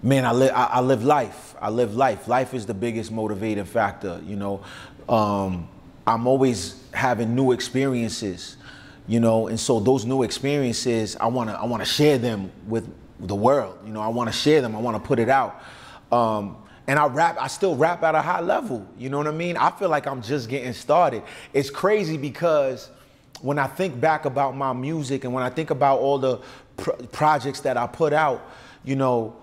Man, I live life. I live life. Life is the biggest motivating factor, you know. I'm always having new experiences, you know, and so those new experiences, I wanna share them with the world, you know. I wanna share them. I wanna put it out. And I still rap at a high level, you know what I mean? I feel like I'm just getting started. It's crazy because when I think back about my music and when I think about all the projects that I put out, you know,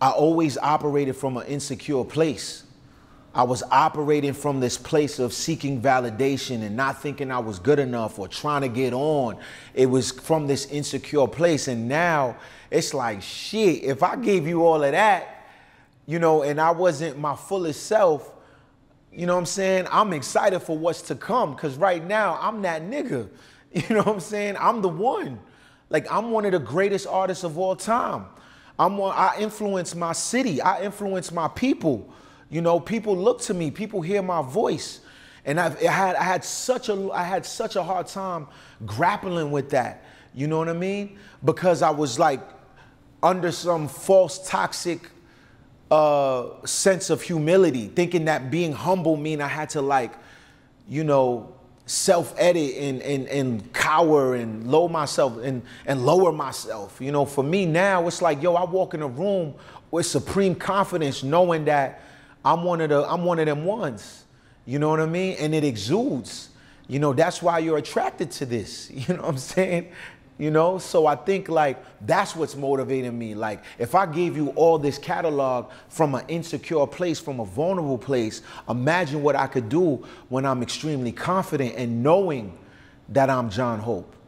I always operated from an insecure place. I was operating from this place of seeking validation and not thinking I was good enough or trying to get on. It was from this insecure place. And now it's like, shit, if I gave you all of that, you know, and I wasn't my fullest self, you know what I'm saying? I'm excited for what's to come because right now I'm that nigga. You know what I'm saying? I'm the one. Like, I'm one of the greatest artists of all time. I influence my city. I influence my people. You know, people look to me. People hear my voice, and I had such a hard time grappling with that. You know what I mean? Because I was like under some false toxic sense of humility, thinking that being humble mean I had to, like, you know, self-edit and cower and lower myself and lower myself. You know, for me now, it's like, yo, I walk in a room with supreme confidence knowing that I'm one of them ones. You know what I mean? And it exudes. You know, that's why you're attracted to this. You know what I'm saying? You know, so I think, like, that's what's motivating me. Like, if I gave you all this catalog from an insecure place, from a vulnerable place, imagine what I could do when I'm extremely confident and knowing that I'm Jon Hope.